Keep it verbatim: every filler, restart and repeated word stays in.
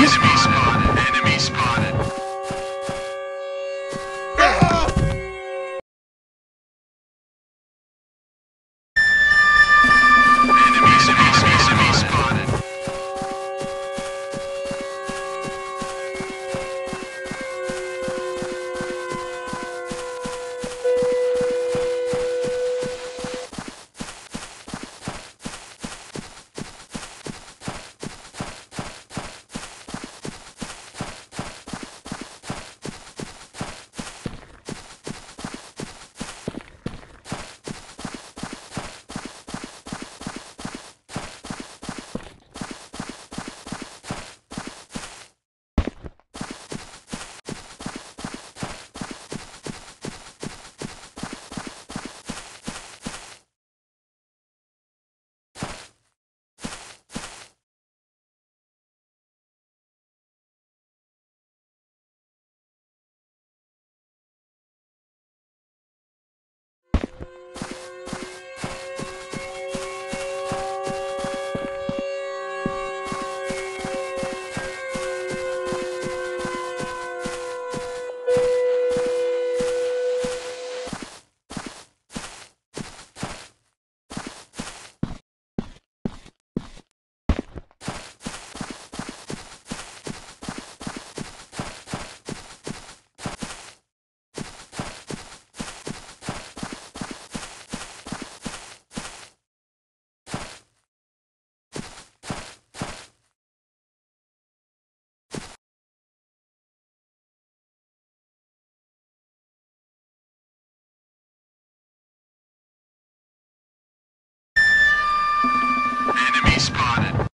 Enemy spotted. Enemy spotted. Enemy spotted. Enemy spotted. Spotted.